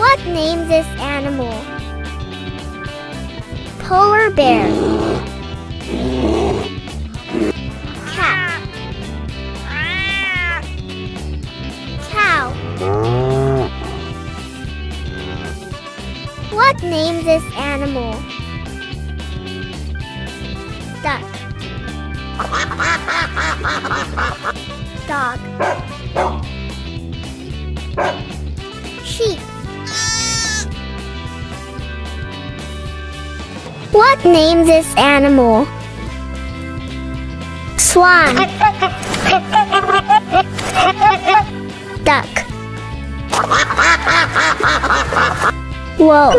What name this animal? Polar bear. Cat. Cow. What name this animal? Duck. Dog. Sheep. What name this animal? Swan. Duck. Wolf.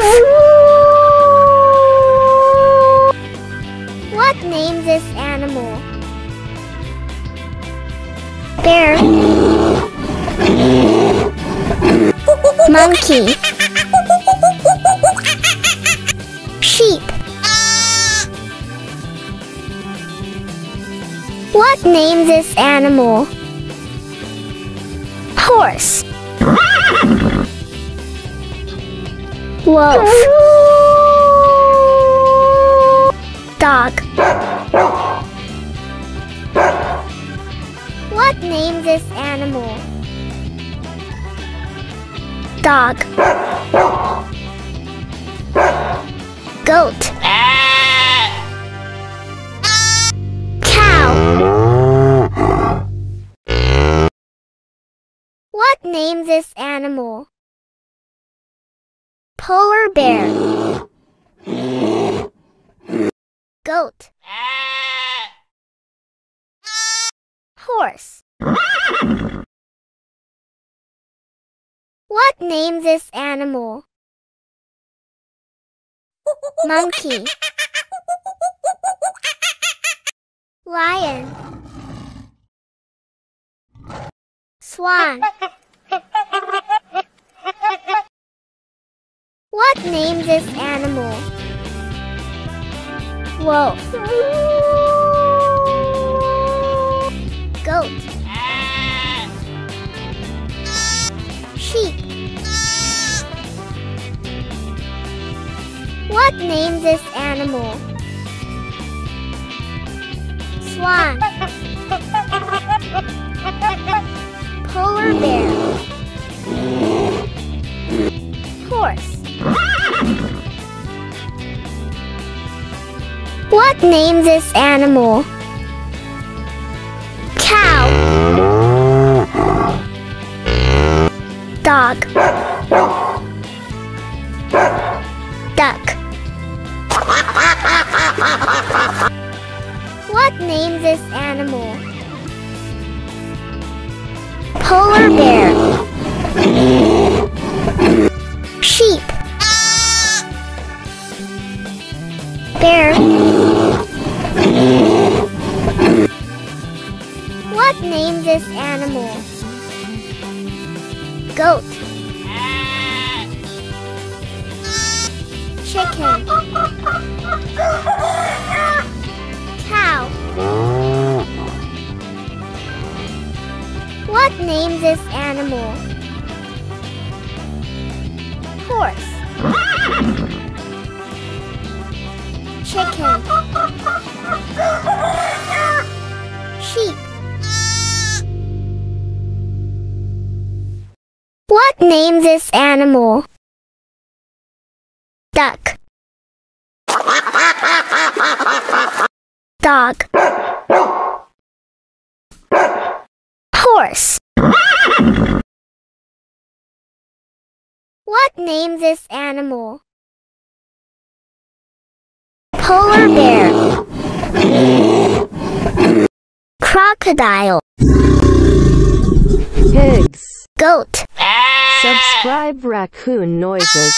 What name this animal? Bear. Monkey. Sheep. What name this animal? Horse. Wolf. Dog. What name this animal? Dog. Goat. What name this animal? Polar bear. Goat. Horse. What name this animal? Monkey. Lion. Swan. What name this animal? Wolf. Goat. Sheep. What name this animal? Swan. Polar bear. Horse. What name this animal? Cow. Dog. Duck. What name this animal? Polar bear. Sheep. Bear. What name this animal? Goat. Chicken. Cow. What name this animal? Horse. Chicken. Sheep. What name this animal? Duck. Dog. Horse. What name this animal? Polar bear. Crocodile. Pigs. Goat. Subscribe Raccoon Noises.